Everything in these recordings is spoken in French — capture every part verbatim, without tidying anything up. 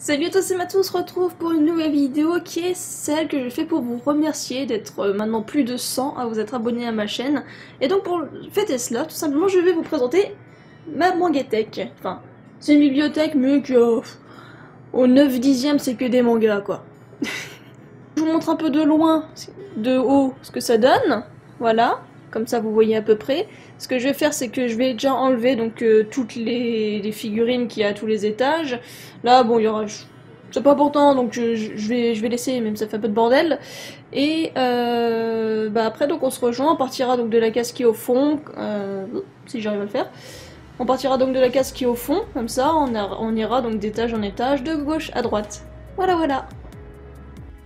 Salut à tous et à tous, on se retrouve pour une nouvelle vidéo qui est celle que je fais pour vous remercier d'être maintenant plus de cent à vous être abonnés à ma chaîne. Et donc pour fêter cela, tout simplement je vais vous présenter ma mangathèque. Enfin, c'est une bibliothèque mais que oh, au neuf dixième c'est que des mangas quoi. Je vous montre un peu de loin, de haut, ce que ça donne. Voilà, comme ça vous voyez à peu près. Ce que je vais faire c'est que je vais déjà enlever donc euh, toutes les, les figurines qu'il y a à tous les étages. Là bon il y aura, c'est pas important donc je, je, vais, je vais laisser même ça fait un peu de bordel. Et euh, bah après donc on se rejoint, on partira donc de la case qui est au fond, euh, si j'arrive à le faire. On partira donc de la case qui est au fond, comme ça on, a, on ira donc d'étage en étage, de gauche à droite. Voilà voilà.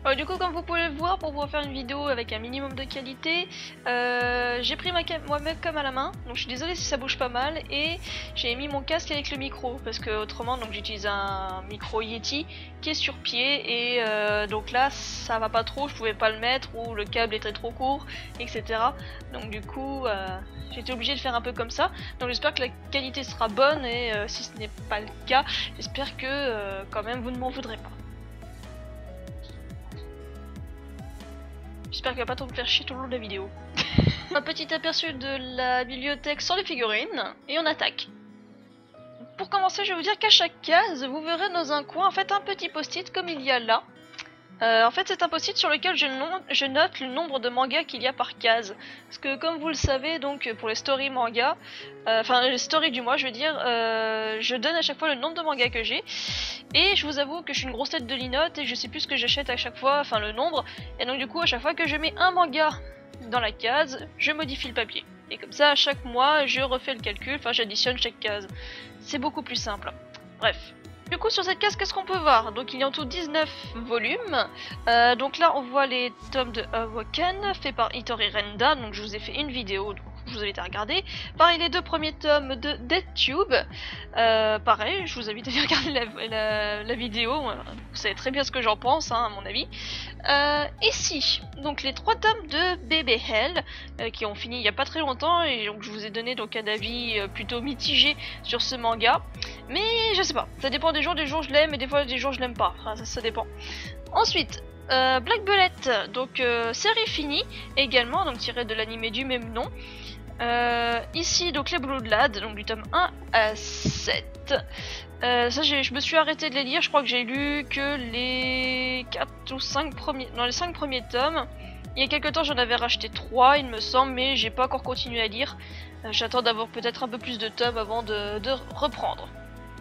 Alors, du coup, comme vous pouvez le voir, pour pouvoir faire une vidéo avec un minimum de qualité, euh, j'ai pris ma moi-même comme à la main, donc je suis désolée si ça bouge pas mal, et j'ai mis mon casque avec le micro, parce que autrement, donc j'utilise un micro Yeti qui est sur pied, et euh, donc là, ça va pas trop, je pouvais pas le mettre, ou le câble était trop court, et cetera. Donc du coup, euh, j'étais obligée de faire un peu comme ça, donc j'espère que la qualité sera bonne, et euh, si ce n'est pas le cas, j'espère que euh, quand même vous ne m'en voudrez pas. J'espère qu'elle va pas trop me faire chier tout le long de la vidéo. Un petit aperçu de la bibliothèque sans les figurines, et on attaque. Pour commencer, je vais vous dire qu'à chaque case, vous verrez dans un coin en fait un petit post-it comme il y a là. Euh, en fait, c'est un post-it sur lequel je, non, je note le nombre de mangas qu'il y a par case. Parce que comme vous le savez, donc pour les stories manga, euh, enfin les stories du mois, je veux dire, euh, je donne à chaque fois le nombre de mangas que j'ai. Et je vous avoue que je suis une grosse tête de linotte et je sais plus ce que j'achète à chaque fois, enfin le nombre. Et donc du coup, à chaque fois que je mets un manga dans la case, je modifie le papier. Et comme ça, à chaque mois, je refais le calcul, enfin j'additionne chaque case. C'est beaucoup plus simple. Bref. Du coup sur cette case qu'est-ce qu'on peut voir? Donc il y a en tout dix-neuf volumes, euh, donc là on voit les tomes de Awaken faits par Itori Renda, donc je vous ai fait une vidéo, donc je vous invite à regarder. Pareil les deux premiers tomes de Dead Tube, euh, pareil je vous invite à regarder la, la, la vidéo, vous savez très bien ce que j'en pense hein, à mon avis. Euh, ici, donc les trois tomes de Baby Hell euh, qui ont fini il n'y a pas très longtemps et donc je vous ai donné donc un avis plutôt mitigé sur ce manga. Mais je sais pas, ça dépend des jours, des jours je l'aime et des fois des jours je l'aime pas, enfin, ça, ça dépend. Ensuite, euh, Black Bullet, donc euh, série finie également, donc tirée de l'anime du même nom. Euh, ici donc les Bloodlad, donc du tome un à sept. Euh, ça je me suis arrêté de les lire, je crois que j'ai lu que les quatre ou cinq premiers, non les cinq premiers tomes. Il y a quelques temps j'en avais racheté trois il me semble, mais j'ai pas encore continué à lire. Euh, J'attends d'avoir peut-être un peu plus de tomes avant de, de reprendre.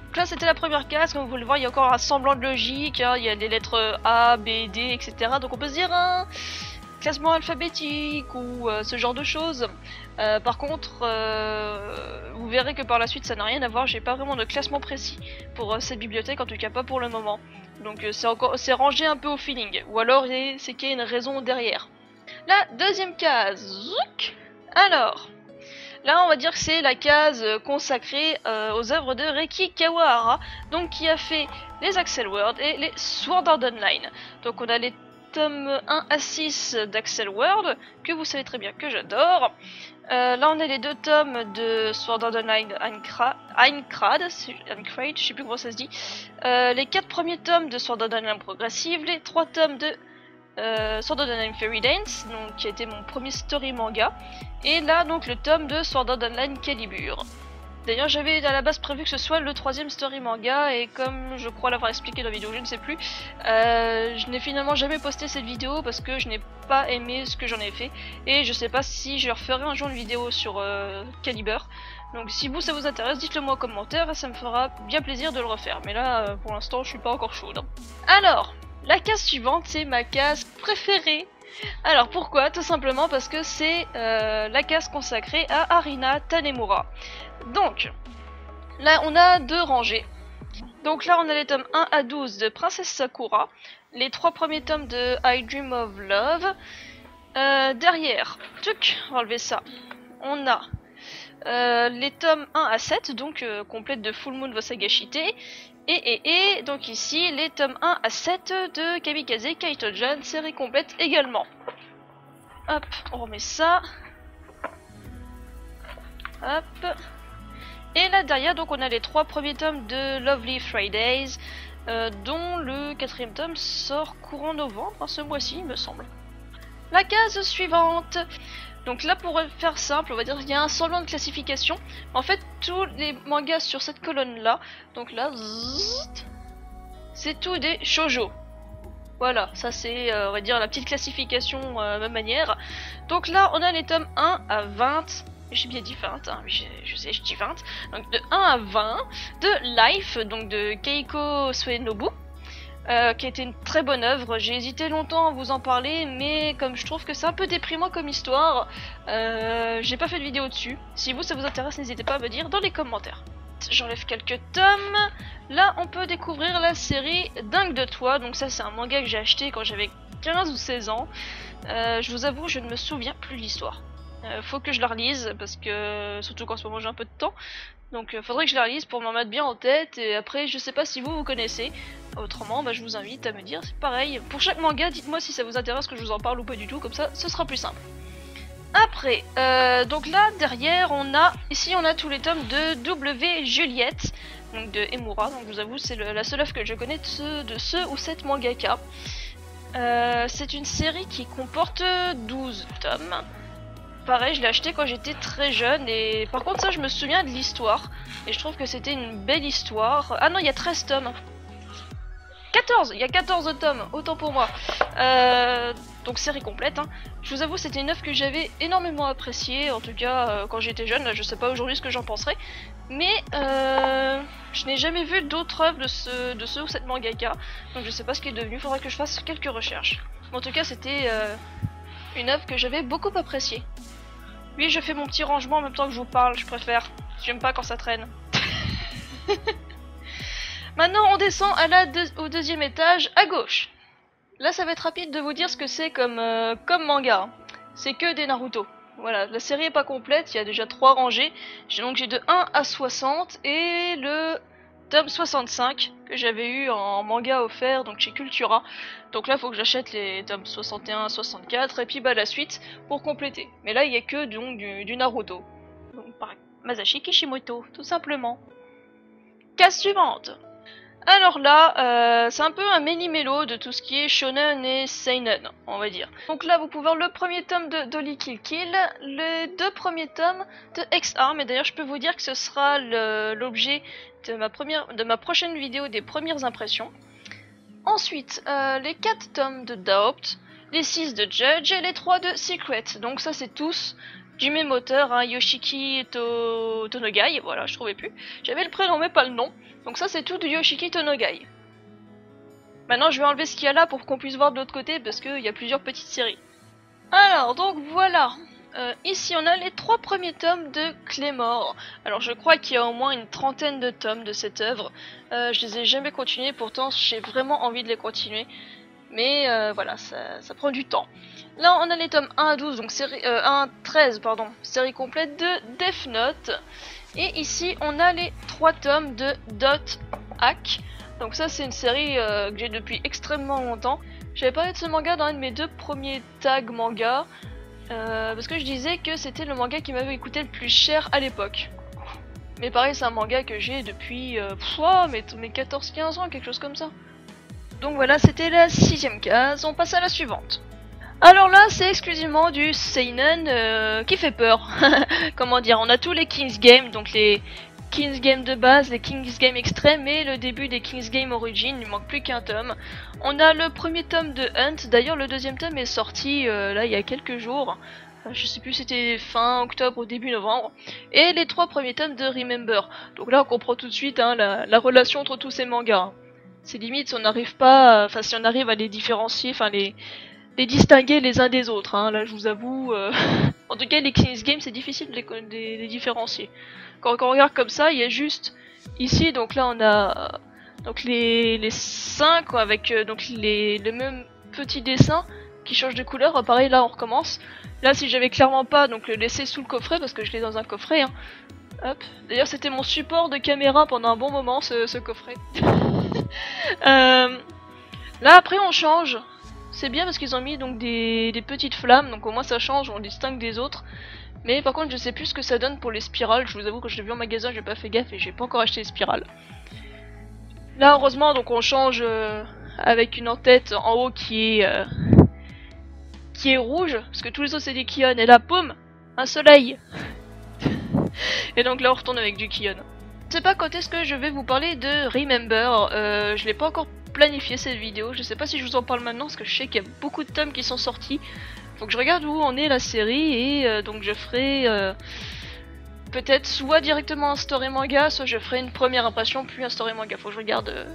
Donc là c'était la première case, comme vous le voyez il y a encore un semblant de logique, hein. Il y a les lettres A, B, D, et cetera. Donc on peut se dire un classement alphabétique ou euh, ce genre de choses. Euh, par contre, euh, vous verrez que par la suite ça n'a rien à voir, j'ai pas vraiment de classement précis pour euh, cette bibliothèque, en tout cas pas pour le moment. Donc euh, c'est encore c'est rangé un peu au feeling, ou alors c'est qu'il y a une raison derrière. La deuxième case, zouk. Alors... Là on va dire que c'est la case consacrée euh, aux œuvres de Reki Kawahara, donc qui a fait les Accel World et les Sword Art Online. Donc on a les tomes un à six d'Accel World, que vous savez très bien que j'adore. Euh, là on a les deux tomes de Sword Art Online Aincrad, Aincrad, Aincrad, je sais plus comment ça se dit. Euh, les quatre premiers tomes de Sword Art Online Progressive, les trois tomes de... Euh, Sword Art Online Fairy Dance, donc, qui a été mon premier story manga, et là donc le tome de Sword Art Online Calibur. D'ailleurs j'avais à la base prévu que ce soit le troisième story manga, et comme je crois l'avoir expliqué dans la vidéo, je ne sais plus, euh, je n'ai finalement jamais posté cette vidéo parce que je n'ai pas aimé ce que j'en ai fait, et je sais pas si je referai un jour une vidéo sur euh, Calibur. Donc si vous ça vous intéresse, dites-le moi en commentaire, et ça me fera bien plaisir de le refaire, mais là euh, pour l'instant je suis pas encore chaude. Alors la case suivante, c'est ma case préférée. Alors pourquoi? Tout simplement parce que c'est euh, la case consacrée à Harina Tanemura. Donc, là on a deux rangées. Donc là on a les tomes un à douze de Princesse Sakura, les trois premiers tomes de I Dream of Love. Euh, derrière, tuc, on va enlever ça, on a euh, les tomes un à sept, donc euh, complète de Full Moon wo Sagashite. Et, et, et donc ici les tomes un à sept de Kamikaze Kaito-chan, série complète également. Hop, on remet ça. Hop. Et là derrière donc on a les trois premiers tomes de Lovely Fridays, euh, dont le quatrième tome sort courant novembre, hein, ce mois-ci, il me semble. La case suivante. Donc là, pour faire simple, on va dire qu'il y a un semblant de classification. En fait, tous les mangas sur cette colonne-là, donc là, c'est tout des shoujo. Voilà, ça c'est, euh, on va dire, la petite classification euh, même manière. Donc là, on a les tomes un à vingt. J'ai bien dit vingt, hein, je, je sais, je dis vingt. Donc de un à vingt, de Life, donc de Keiko Suenobu, euh, qui a été une très bonne œuvre. J'ai hésité longtemps à vous en parler, mais comme je trouve que c'est un peu déprimant comme histoire, euh, j'ai pas fait de vidéo dessus. Si vous, ça vous intéresse, n'hésitez pas à me dire dans les commentaires. J'enlève quelques tomes. Là, on peut découvrir la série Dingue de toi. Donc ça, c'est un manga que j'ai acheté quand j'avais quinze ou seize ans. Euh, je vous avoue, je ne me souviens plus de l'histoire. Euh, faut que je la relise parce que surtout qu'en ce moment j'ai un peu de temps, donc euh, faudrait que je la relise pour m'en mettre bien en tête. Et après, je sais pas si vous vous connaissez, autrement bah, je vous invite à me dire. C'est pareil pour chaque manga, dites moi si ça vous intéresse que je vous en parle ou pas du tout, comme ça ce sera plus simple. Après euh, donc là derrière on a ici on a tous les tomes de W Juliette, donc de Emura. Donc je vous avoue, c'est la seule œuvre que je connais de ce, de ce ou cette mangaka. Euh, c'est une série qui comporte douze tomes. Pareil, je l'ai acheté quand j'étais très jeune, et par contre ça je me souviens de l'histoire, et je trouve que c'était une belle histoire. Ah non, il y a treize tomes. quatorze, il y a quatorze tomes, autant pour moi. Euh, donc série complète, hein. Je vous avoue, c'était une œuvre que j'avais énormément appréciée, en tout cas euh, quand j'étais jeune. Là, je sais pas aujourd'hui ce que j'en penserais, mais euh, je n'ai jamais vu d'autres œuvres de ce, de ce ou cette mangaka, donc je sais pas ce qui est devenu, faudrait que je fasse quelques recherches. Mais en tout cas, c'était euh, une œuvre que j'avais beaucoup appréciée. Oui, je fais mon petit rangement en même temps que je vous parle, je préfère. J'aime pas quand ça traîne. Maintenant, on descend à la deux, au deuxième étage, à gauche. Là, ça va être rapide de vous dire ce que c'est comme, euh, comme manga. C'est que des Naruto. Voilà, la série est pas complète, il y a déjà trois rangées. Donc j'ai de un à soixante et le tome soixante-cinq que j'avais eu en manga offert donc chez Cultura. Donc là, il faut que j'achète les tomes soixante et un, soixante-quatre et puis bah la suite pour compléter. Mais là, il n'y a que donc du, du Naruto. Donc par Masashi Kishimoto, tout simplement. Case suivante. Alors là, euh, c'est un peu un méli-mélo de tout ce qui est shonen et seinen, on va dire. Donc là, vous pouvez voir le premier tome de Dolly Kill Kill, les deux premiers tomes de X-Arm, et d'ailleurs je peux vous dire que ce sera l'objet de ma première, de ma prochaine vidéo des premières impressions. Ensuite, euh, les quatre tomes de Doubt, les six de Judge et les trois de Secret. Donc ça, c'est tous du même auteur, hein, Yoshiki to... Tonogai, voilà, je trouvais plus. J'avais le prénom mais pas le nom. Donc ça, c'est tout de Yoshiki Tonogai. Maintenant, je vais enlever ce qu'il y a là pour qu'on puisse voir de l'autre côté, parce qu'il y a plusieurs petites séries. Alors, donc voilà. Euh, ici, on a les trois premiers tomes de Claymore. Alors, je crois qu'il y a au moins une trentaine de tomes de cette œuvre. Euh, je les ai jamais continués, pourtant, j'ai vraiment envie de les continuer. Mais euh, voilà, ça, ça prend du temps. Là, on a les tomes un à douze, donc série, euh, un à treize, pardon, série complète de Death Note. Et ici, on a les trois tomes de Dot Hack. Donc ça, c'est une série euh, que j'ai depuis extrêmement longtemps. J'avais parlé de ce manga dans un de mes deux premiers tags manga. Euh, parce que je disais que c'était le manga qui m'avait coûté le plus cher à l'époque. Mais pareil, c'est un manga que j'ai depuis euh, oh, mes, mes quatorze quinze ans, quelque chose comme ça. Donc voilà, c'était la sixième case. On passe à la suivante. Alors là, c'est exclusivement du seinen euh, qui fait peur. Comment dire, on a tous les King's Game, donc les King's Game de base, les King's Game extrêmes et le début des King's Game Origin, il manque plus qu'un tome. On a le premier tome de Hunt, d'ailleurs le deuxième tome est sorti euh, là il y a quelques jours. Je sais plus, c'était fin octobre ou début novembre. Et les trois premiers tomes de Remember. Donc là, on comprend tout de suite hein, la, la relation entre tous ces mangas. C'est limite si on n'arrive pas, enfin si on arrive à les différencier, enfin les... les distinguer les uns des autres, hein. Là je vous avoue, euh... en tout cas les King's Game c'est difficile de les, de les différencier. Quand, quand on regarde comme ça, il y a juste ici, donc là on a donc les, les cinq avec euh, donc les, les mêmes petits dessins qui changent de couleur, pareil là on recommence. Là si j'avais clairement pas donc le laisser sous le coffret, parce que je l'ai dans un coffret, hein. Hop. D'ailleurs c'était mon support de caméra pendant un bon moment ce, ce coffret. euh... Là après on change. C'est bien parce qu'ils ont mis donc des, des petites flammes, donc au moins ça change, on distingue des autres. Mais par contre je sais plus ce que ça donne pour les spirales, je vous avoue que je l'ai vu en magasin, j'ai pas fait gaffe et j'ai pas encore acheté les spirales. Là, heureusement, donc on change euh, avec une en-tête en haut qui est euh, qui est rouge, parce que tous les autres c'est des Kion, et là, poum, un soleil. Et donc là, on retourne avec du Kion. Je sais pas quand est-ce que je vais vous parler de Remember, euh, je l'ai pas encore planifié cette vidéo, je sais pas si je vous en parle maintenant, parce que je sais qu'il y a beaucoup de tomes qui sont sortis, faut que je regarde où en est la série, et euh, donc je ferai... Euh, peut-être soit directement un story manga, soit je ferai une première impression puis un story manga. Faut que je regarde euh,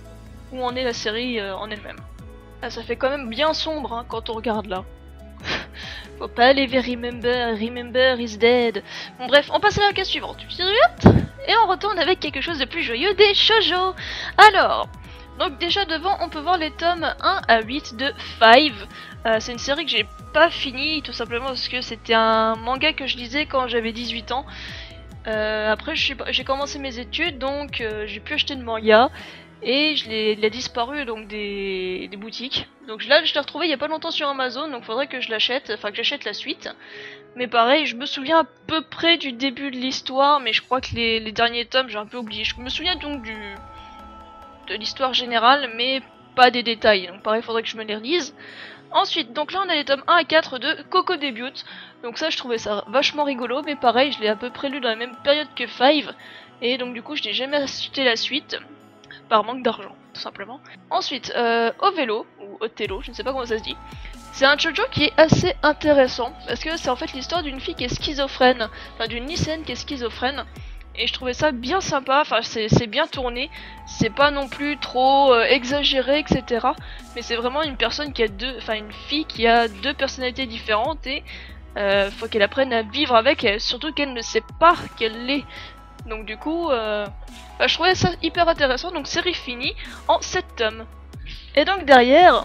où en est la série euh, en elle-même. Ah, ça fait quand même bien sombre hein, quand on regarde là. Faut pas aller vers Remember, Remember is dead. Bon bref, on passe à la case suivante. Et on retourne avec quelque chose de plus joyeux, des shoujo. Alors, donc déjà devant on peut voir les tomes un à huit de Five. Euh, c'est une série que j'ai pas finie tout simplement parce que c'était un manga que je lisais quand j'avais dix-huit ans. Euh, après j'ai commencé mes études donc euh, j'ai pu acheter de manga et je il a disparu donc des, des boutiques. Donc là je l'ai retrouvé il y a pas longtemps sur Amazon, donc faudrait que je l'achète, enfin que j'achète la suite. Mais pareil, je me souviens à peu près du début de l'histoire, mais je crois que les, les derniers tomes j'ai un peu oublié. Je me souviens donc du de l'histoire générale mais pas des détails, donc pareil faudrait que je me les relise. Ensuite, donc là on a les tomes un à quatre de Coco Debut, donc ça je trouvais ça vachement rigolo, mais pareil je l'ai à peu près lu dans la même période que Five, et donc du coup je n'ai jamais acheté la suite, par manque d'argent, tout simplement. Ensuite, euh, Ovello, ou Othello, je ne sais pas comment ça se dit, c'est un shoujo qui est assez intéressant, parce que c'est en fait l'histoire d'une fille qui est schizophrène, enfin d'une lycéenne qui est schizophrène, et je trouvais ça bien sympa, enfin c'est bien tourné, c'est pas non plus trop euh, exagéré, et cetera. Mais c'est vraiment une personne qui a deux, enfin une fille qui a deux personnalités différentes et euh, faut qu'elle apprenne à vivre avec, et surtout qu'elle ne sait pas qu'elle l'est. Donc du coup, euh, bah, je trouvais ça hyper intéressant, donc série finie en sept tomes. Et donc derrière,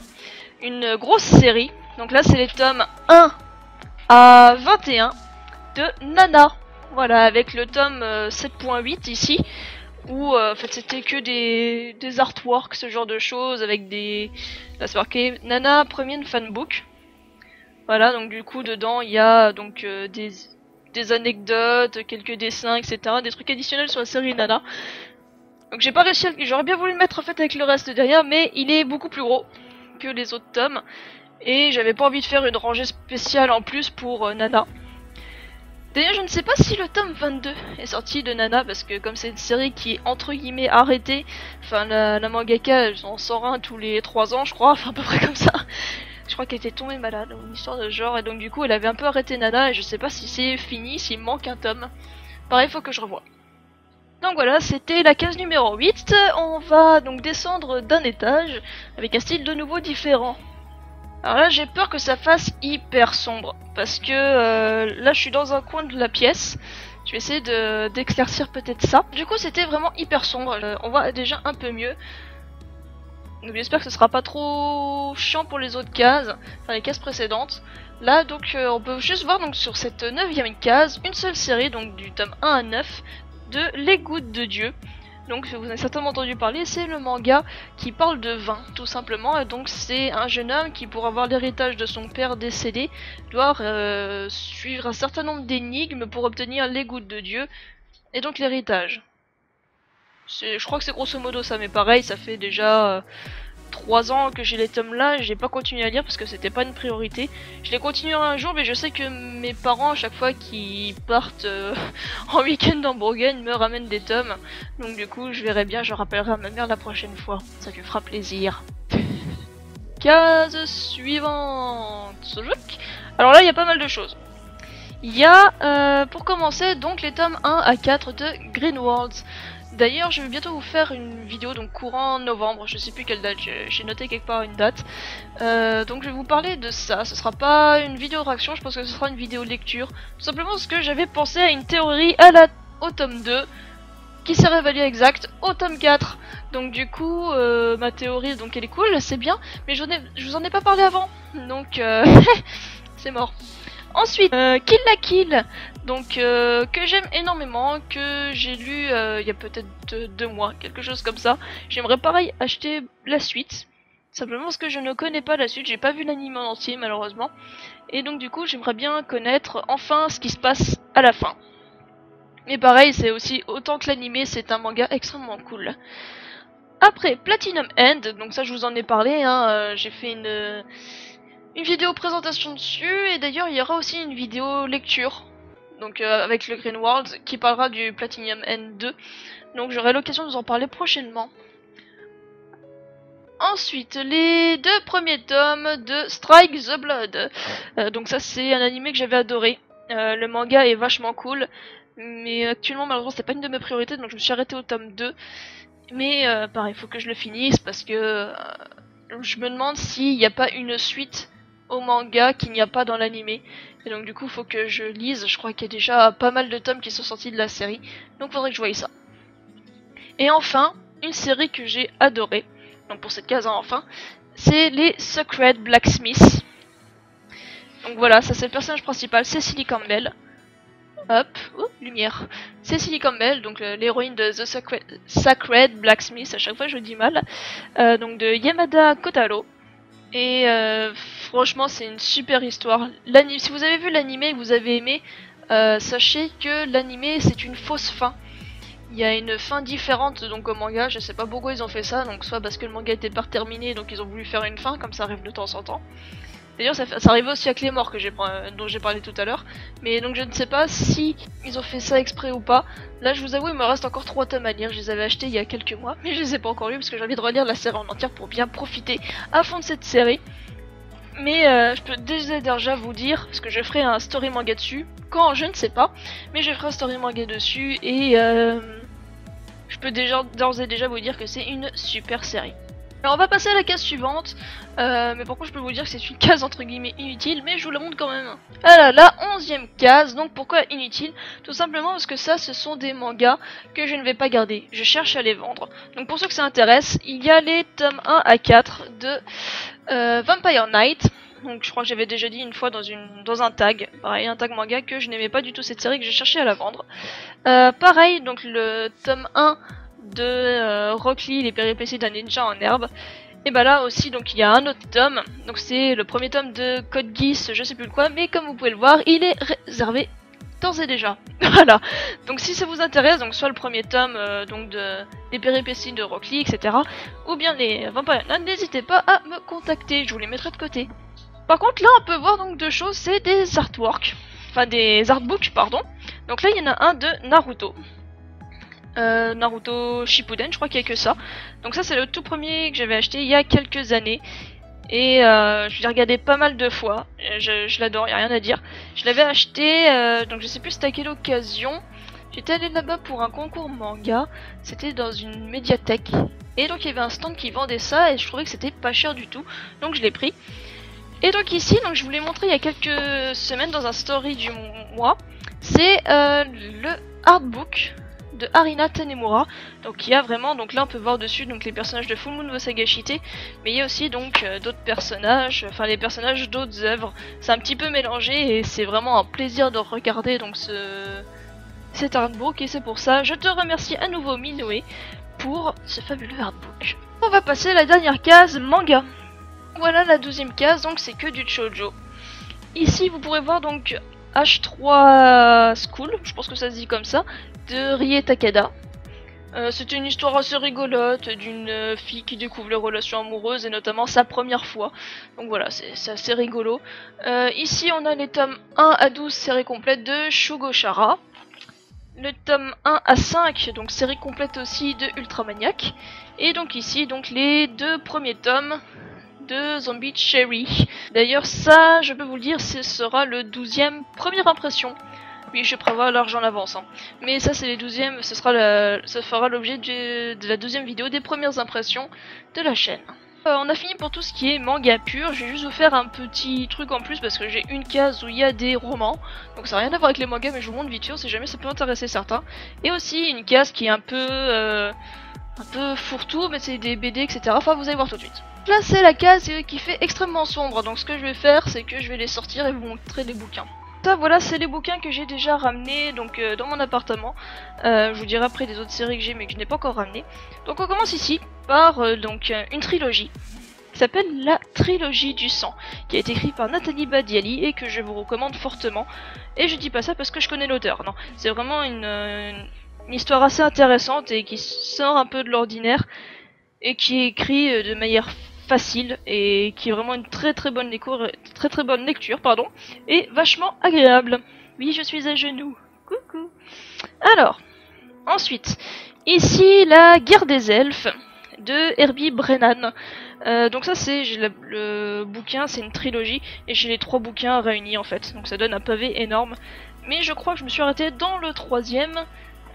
une grosse série, donc là c'est les tomes un à vingt et un de Nana. Voilà, avec le tome euh, sept point huit ici, où euh, en fait c'était que des, des artworks, ce genre de choses, avec des... Là c'est marqué Nana, premier de fanbook. Voilà, donc du coup dedans il y a donc euh, des, des anecdotes, quelques dessins, et cetera. Des trucs additionnels sur la série Nana. Donc j'ai pas réussi à... J'aurais bien voulu le mettre en fait avec le reste derrière, mais il est beaucoup plus gros que les autres tomes. Et j'avais pas envie de faire une rangée spéciale en plus pour euh, Nana. D'ailleurs je ne sais pas si le tome vingt-deux est sorti de Nana, parce que comme c'est une série qui est entre guillemets arrêtée, enfin la, la mangaka elle en sort un tous les trois ans je crois, enfin à peu près comme ça. Je crois qu'elle était tombée malade, une histoire de genre, et donc du coup elle avait un peu arrêté Nana et je sais pas si c'est fini, s'il manque un tome. Pareil faut que je revoie. Donc voilà, c'était la case numéro huit, on va donc descendre d'un étage avec un style de nouveau différent. Alors là j'ai peur que ça fasse hyper sombre, parce que euh, là je suis dans un coin de la pièce, je vais essayer de d'éclaircir peut-être ça. Du coup c'était vraiment hyper sombre, euh, on voit déjà un peu mieux. Donc j'espère que ce sera pas trop chiant pour les autres cases, enfin les cases précédentes. Là donc euh, on peut juste voir donc sur cette neuvième case, une seule série, donc du tome un à neuf, de Les Gouttes de Dieu. Donc vous avez certainement entendu parler, c'est le manga qui parle de vin, tout simplement. Et donc c'est un jeune homme qui, pour avoir l'héritage de son père décédé, doit euh, suivre un certain nombre d'énigmes pour obtenir les gouttes de Dieu, et donc l'héritage. Je crois que c'est grosso modo ça, mais pareil, ça fait déjà euh, trois ans que j'ai les tomes là, j'ai pas continué à lire parce que c'était pas une priorité. Je les continuerai un jour, mais je sais que mes parents, à chaque fois qu'ils partent euh, en week-end en Bourgogne, me ramènent des tomes. Donc du coup, je verrai bien, je rappellerai à ma mère la prochaine fois. Ça lui fera plaisir. Case suivante. Alors là, il y a pas mal de choses. Il y a, euh, pour commencer, donc les tomes un à quatre de Green World. D'ailleurs, je vais bientôt vous faire une vidéo, donc courant novembre, je sais plus quelle date, j'ai noté quelque part une date. Euh, donc je vais vous parler de ça, ce sera pas une vidéo réaction, je pense que ce sera une vidéo lecture. Tout simplement parce que j'avais pensé à une théorie à la... au tome deux, qui s'est révélée exacte au tome quatre. Donc du coup, euh, ma théorie, donc elle est cool, c'est bien, mais je vous en ai pas parlé avant, donc euh... c'est mort. Ensuite, euh, Kill la Kill, donc euh, que j'aime énormément, que j'ai lu euh, il y a peut-être deux, deux mois, quelque chose comme ça. J'aimerais pareil acheter la suite, simplement parce que je ne connais pas la suite, j'ai pas vu l'anime en entier malheureusement. Et donc du coup j'aimerais bien connaître enfin ce qui se passe à la fin. Mais pareil, c'est aussi, autant que l'anime, c'est un manga extrêmement cool. Après Platinum End, donc ça je vous en ai parlé, hein, euh, j'ai fait une, une vidéo présentation dessus, et d'ailleurs il y aura aussi une vidéo lecture, donc euh, avec le Green World, qui parlera du Platinum End deux, donc j'aurai l'occasion de vous en parler prochainement. Ensuite, les deux premiers tomes de Strike the Blood, euh, donc ça c'est un animé que j'avais adoré, euh, le manga est vachement cool, mais actuellement malheureusement c'est pas une de mes priorités, donc je me suis arrêtée au tome deux. Mais euh, pareil, il faut que je le finisse parce que euh, je me demande s'il n'y a pas une suite au manga qu'il n'y a pas dans l'animé. Et donc du coup, il faut que je lise. Je crois qu'il y a déjà pas mal de tomes qui sont sortis de la série. Donc il faudrait que je voie ça. Et enfin, une série que j'ai adorée, donc pour cette case hein, enfin, c'est les Sacred Blacksmiths. Donc voilà, ça c'est le personnage principal, Cécile Campbell. Hop, oh, lumière. Cécile Campbell, donc euh, l'héroïne de The Sacred, Sacred Blacksmith, à chaque fois je dis mal, euh, donc de Yamada Kotaro. Et euh, franchement c'est une super histoire. Si vous avez vu l'anime et que vous avez aimé, euh, sachez que l'anime c'est une fausse fin. Il y a une fin différente donc au manga, je sais pas pourquoi ils ont fait ça, donc soit parce que le manga était pas terminé donc ils ont voulu faire une fin, comme ça arrive de temps en temps. D'ailleurs ça, ça arrive aussi avec les morts que j'ai, dont j'ai parlé tout à l'heure. Mais donc je ne sais pas si ils ont fait ça exprès ou pas. Là je vous avoue il me reste encore trois tomes à lire. Je les avais achetés il y a quelques mois, mais je les ai pas encore lus parce que j'ai envie de relire la série en entière pour bien profiter à fond de cette série. Mais euh, je peux déjà, déjà vous dire, parce que je ferai un story manga dessus, quand je ne sais pas, mais je ferai un story manga dessus. Et euh, je peux déjà d'ores et déjà vous dire que c'est une super série. Alors on va passer à la case suivante, euh, mais par contre je peux vous dire que c'est une case entre guillemets inutile, mais je vous la montre quand même. Alors la onzième case, donc pourquoi inutile? Tout simplement parce que ça ce sont des mangas que je ne vais pas garder, je cherche à les vendre. Donc pour ceux que ça intéresse, il y a les tomes un à quatre de euh, Vampire Knight. Donc je crois que j'avais déjà dit une fois dans, une, dans un tag, pareil un tag manga, que je n'aimais pas du tout cette série, que je cherchais à la vendre. Euh, pareil, donc le tome un de euh, Rock Lee, les péripéties d'un ninja en herbe. Et bah là aussi donc il y a un autre tome, donc c'est le premier tome de Code Geass, je sais plus le quoi, mais comme vous pouvez le voir il est réservé d'ores et déjà. Voilà, donc si ça vous intéresse, donc soit le premier tome euh, donc de, des péripéties de Rock Lee, etc., ou bien les Vampire Knight, n'hésitez pas à me contacter, je vous les mettrai de côté. Par contre là on peut voir donc deux choses, c'est des artworks, enfin des artbooks pardon. Donc là il y en a un de Naruto, Euh, Naruto Shippuden, je crois qu'il n'y a que ça. Donc ça c'est le tout premier que j'avais acheté il y a quelques années. Et euh, je l'ai regardé pas mal de fois. Je, je l'adore, il n'y a rien à dire. Je l'avais acheté, euh, donc je sais plus c'était à quelle occasion. J'étais allée là-bas pour un concours manga. C'était dans une médiathèque. Et donc il y avait un stand qui vendait ça et je trouvais que c'était pas cher du tout. Donc je l'ai pris. Et donc ici, donc, je vous l'ai montré il y a quelques semaines dans un story du mois. C'est euh, le artbook de Harina Tanemura, donc il y a vraiment, donc là on peut voir dessus donc les personnages de Full Moon wo Sagashite, mais il y a aussi donc euh, d'autres personnages, enfin les personnages d'autres œuvres, c'est un petit peu mélangé et c'est vraiment un plaisir de regarder donc ce cet artbook, et c'est pour ça je te remercie à nouveau Minoé pour ce fabuleux artbook. On va passer à la dernière case manga. Voilà la douzième case, donc c'est que du shoujo. Ici vous pourrez voir donc H trois School, je pense que ça se dit comme ça, de Rie Takada. Euh, C'était une histoire assez rigolote d'une fille qui découvre les relations amoureuses et notamment sa première fois. Donc voilà, c'est assez rigolo. Euh, ici on a les tomes un à douze, série complète de Shugochara. Le tome un à cinq, donc série complète aussi de Ultramaniac. Et donc ici, donc les deux premiers tomes de Zombie Cherry. D'ailleurs ça, je peux vous le dire, ce sera le douzième première impression. Oui, je prévois l'argent en avance, hein. Mais ça c'est les douzièmes, ce sera la... ça fera l'objet du... de la deuxième vidéo des premières impressions de la chaîne. Euh, on a fini pour tout ce qui est manga pur. Je vais juste vous faire un petit truc en plus parce que j'ai une case où il y a des romans. Donc ça n'a rien à voir avec les mangas, mais je vous montre vite sûr si jamais ça peut intéresser certains. Et aussi une case qui est un peu... Euh... un peu fourre-tout, mais c'est des B D, et cetera. Enfin, vous allez voir tout de suite. Là, c'est la case qui fait extrêmement sombre. Donc, ce que je vais faire, c'est que je vais les sortir et vous montrer les bouquins. Ça, voilà, c'est les bouquins que j'ai déjà ramenés donc, euh, dans mon appartement. Euh, je vous dirai après des autres séries que j'ai, mais que je n'ai pas encore ramenées. Donc, on commence ici par euh, donc, euh, une trilogie qui s'appelle la Trilogie du Sang, qui a été écrite par Nathalie Badiali et que je vous recommande fortement. Et je dis pas ça parce que je connais l'auteur, non. C'est vraiment une... Euh, une... une histoire assez intéressante et qui sort un peu de l'ordinaire et qui est écrit de manière facile et qui est vraiment une très très bonne lecture, très très bonne lecture pardon, et vachement agréable. Oui, je suis à genoux. Coucou. Alors, ensuite, ici la guerre des elfes de Herbie Brennan. Euh, donc ça c'est le, le bouquin, c'est une trilogie et j'ai les trois bouquins réunis en fait. Donc ça donne un pavé énorme. Mais je crois que je me suis arrêtée dans le troisième.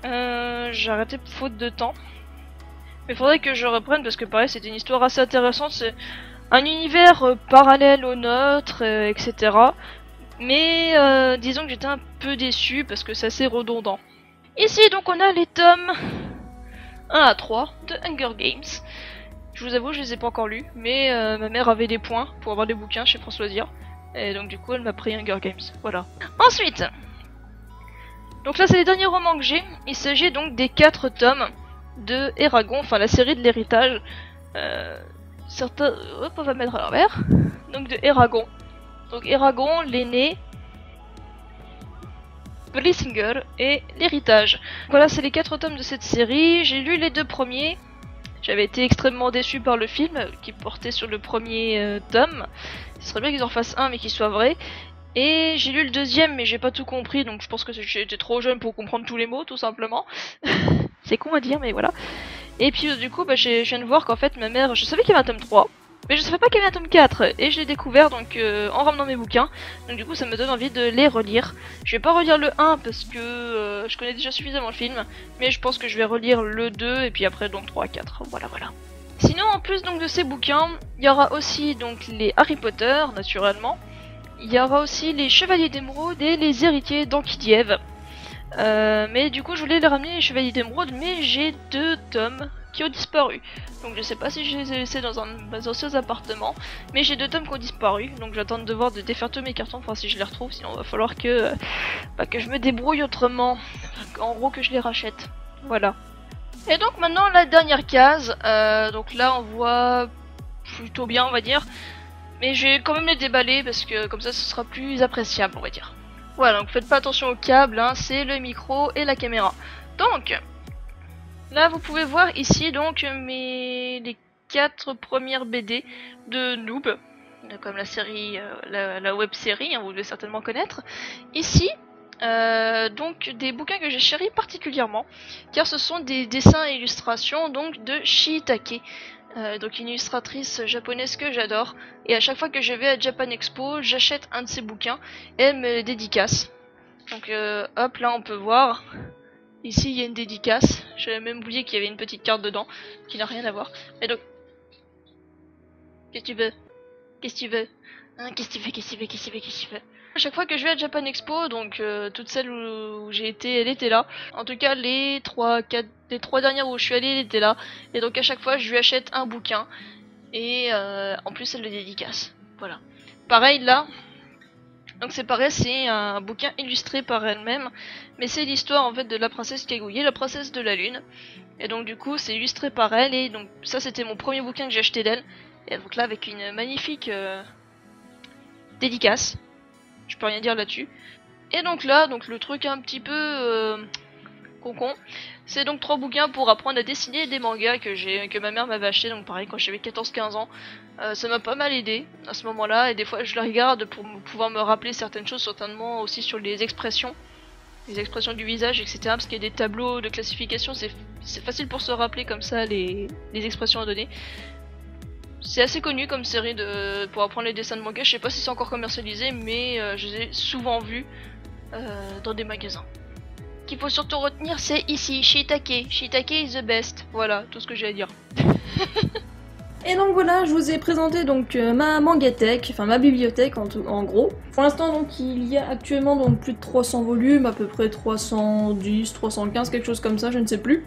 Euh, j'ai arrêté faute de temps. Mais faudrait que je reprenne parce que pareil c'était une histoire assez intéressante, c'est un univers euh, parallèle au nôtre, euh, et cetera. Mais euh, disons que j'étais un peu déçue parce que c'est assez redondant. Ici donc on a les tomes un à trois de Hunger Games. Je vous avoue je les ai pas encore lus, mais euh, ma mère avait des points pour avoir des bouquins chez François Dire. Et donc du coup elle m'a pris Hunger Games, voilà. Ensuite, donc là c'est les derniers romans que j'ai, il s'agit donc des quatre tomes de Eragon, enfin la série de l'héritage, euh, certains... Hop, on va mettre à l'envers. Donc de Eragon. Donc Eragon, l'aîné, Blisinger et l'héritage. Voilà, c'est les quatre tomes de cette série. J'ai lu les deux premiers. J'avais été extrêmement déçu par le film qui portait sur le premier euh, tome. Ce serait bien qu'ils en fassent un mais qu'il soit vrai. Et j'ai lu le deuxième mais j'ai pas tout compris, donc je pense que j'étais trop jeune pour comprendre tous les mots tout simplement. C'est con à dire, mais voilà. Et puis du coup, bah, je viens de voir qu'en fait, ma mère... Je savais qu'il y avait un tome trois, mais je savais pas qu'il y avait un tome quatre. Et je l'ai découvert donc euh, en ramenant mes bouquins. Donc du coup, ça me donne envie de les relire. Je vais pas relire le un parce que euh, je connais déjà suffisamment le film. Mais je pense que je vais relire le deux et puis après donc trois, quatre. Voilà, voilà. Sinon, en plus donc de ces bouquins, il y aura aussi donc les Harry Potter, naturellement. Il y aura aussi les Chevaliers d'Émeraude et les Héritiers d'Ankh-Diev. Euh, mais du coup je voulais les ramener les Chevaliers d'Émeraude, mais j'ai deux tomes qui ont disparu. Donc je sais pas si je les ai laissés dans un ancien appartement, mais j'ai deux tomes qui ont disparu. Donc j'attends de devoir de défaire tous mes cartons pour voir si je les retrouve, sinon il va falloir que, bah, que je me débrouille autrement. En gros que je les rachète. Voilà. Et donc maintenant la dernière case, euh, donc là on voit plutôt bien on va dire. Mais je vais quand même les déballer parce que comme ça ce sera plus appréciable on va dire. Voilà, donc faites pas attention au câble, hein, c'est le micro et la caméra. Donc, là vous pouvez voir ici donc mes les quatre premières B D de Noob, comme la série, euh, la, la web série, hein, vous devez certainement connaître. Ici, euh, donc des bouquins que j'ai chéris particulièrement, car ce sont des dessins et illustrations donc de Shiitake. Euh, donc une illustratrice japonaise que j'adore, et à chaque fois que je vais à Japan Expo, j'achète un de ses bouquins et elle me dédicace. Donc euh, hop, là on peut voir, ici il y a une dédicace, j'avais même oublié qu'il y avait une petite carte dedans, qui n'a rien à voir. Mais donc, qu'est-ce que tu veux? Qu'est-ce que tu veux? Hein, qu'est-ce que tu veux? Qu'est-ce que tu veux? Qu'est-ce que tu veux? Qu'est-ce que tu veux? À chaque fois que je vais à Japan Expo, donc euh, toutes celles où, où j'ai été, elle était là. En tout cas, les trois, quatre, les trois dernières où je suis allée, elle était là. Et donc à chaque fois, je lui achète un bouquin. Et euh, en plus, elle le dédicace. Voilà. Pareil là. Donc c'est pareil, c'est un bouquin illustré par elle-même. Mais c'est l'histoire en fait de la princesse Kaguya, la princesse de la lune. Et donc du coup, c'est illustré par elle. Et donc ça, c'était mon premier bouquin que j'ai acheté d'elle. Et donc là, avec une magnifique euh, dédicace. Je peux rien dire là-dessus. Et donc là, donc le truc un petit peu euh, concon, c'est donc trois bouquins pour apprendre à dessiner des mangas que j'ai, que ma mère m'avait acheté. Donc pareil, quand j'avais quatorze quinze ans, euh, ça m'a pas mal aidé à ce moment-là. Et des fois, je les regarde pour pouvoir me rappeler certaines choses, certainement aussi sur les expressions, les expressions du visage, et cetera. Parce qu'il y a des tableaux de classification, c'est facile pour se rappeler comme ça les, les expressions à donner. C'est assez connu comme série de pour apprendre les dessins de manga. Je sais pas si c'est encore commercialisé, mais euh, je les ai souvent vus euh, dans des magasins. Ce qu'il faut surtout retenir, c'est ici, Shiitake. Shiitake is the best. Voilà, tout ce que j'ai à dire. Et donc voilà, je vous ai présenté donc euh, ma mangathèque, enfin ma bibliothèque en, tout, en gros. Pour l'instant donc il y a actuellement donc plus de trois cents volumes, à peu près trois cent dix, trois cent quinze, quelque chose comme ça, je ne sais plus.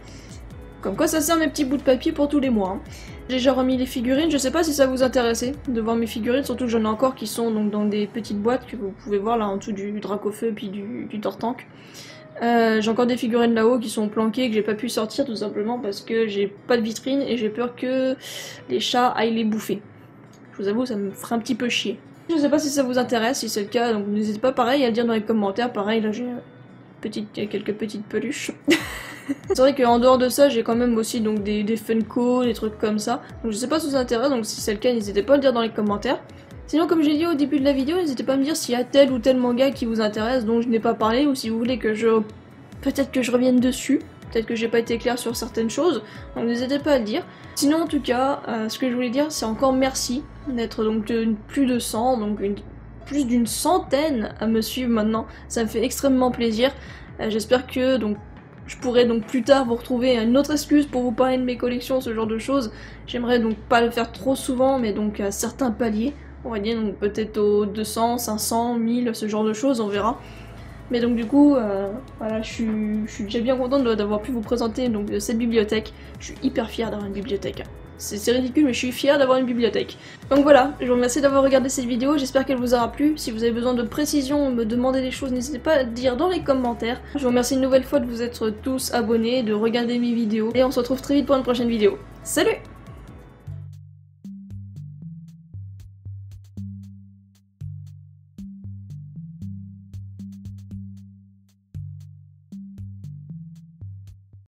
Comme quoi ça sert mes petits bouts de papier pour tous les mois. Hein. J'ai déjà remis les figurines, je sais pas si ça vous intéressait de voir mes figurines, surtout que j'en ai encore qui sont donc dans des petites boîtes que vous pouvez voir là en dessous du Dracofeu puis du, du Tortank. Euh, j'ai encore des figurines là-haut qui sont planquées et que j'ai pas pu sortir tout simplement parce que j'ai pas de vitrine et j'ai peur que les chats aillent les bouffer. Je vous avoue, ça me ferait un petit peu chier. Je sais pas si ça vous intéresse, si c'est le cas, donc n'hésitez pas pareil à le dire dans les commentaires, pareil là j'ai... petites, quelques petites peluches. C'est vrai qu'en dehors de ça, j'ai quand même aussi donc des, des Funko, des trucs comme ça. Donc je sais pas si ça vous intéresse, donc si c'est le cas, n'hésitez pas à le dire dans les commentaires. Sinon, comme j'ai dit au début de la vidéo, n'hésitez pas à me dire s'il y a tel ou tel manga qui vous intéresse dont je n'ai pas parlé, ou si vous voulez que je... peut-être que je revienne dessus. Peut-être que j'ai pas été claire sur certaines choses, donc n'hésitez pas à le dire. Sinon en tout cas, euh, ce que je voulais dire c'est encore merci d'être donc de, plus de cent, donc une, plus d'une centaine à me suivre maintenant. Ça me fait extrêmement plaisir. Euh, J'espère que donc je pourrai donc plus tard vous retrouver une autre excuse pour vous parler de mes collections, ce genre de choses. J'aimerais donc pas le faire trop souvent, mais donc à certains paliers, on va dire donc peut-être aux deux cents, cinq cents, mille, ce genre de choses, on verra. Mais donc du coup, euh, voilà, je suis, je suis déjà bien contente d'avoir pu vous présenter donc, cette bibliothèque. Je suis hyper fière d'avoir une bibliothèque. C'est ridicule, mais je suis fière d'avoir une bibliothèque. Donc voilà, je vous remercie d'avoir regardé cette vidéo, j'espère qu'elle vous aura plu. Si vous avez besoin de précision ou me demander des choses, n'hésitez pas à le dire dans les commentaires. Je vous remercie une nouvelle fois de vous être tous abonnés, de regarder mes vidéos. Et on se retrouve très vite pour une prochaine vidéo. Salut!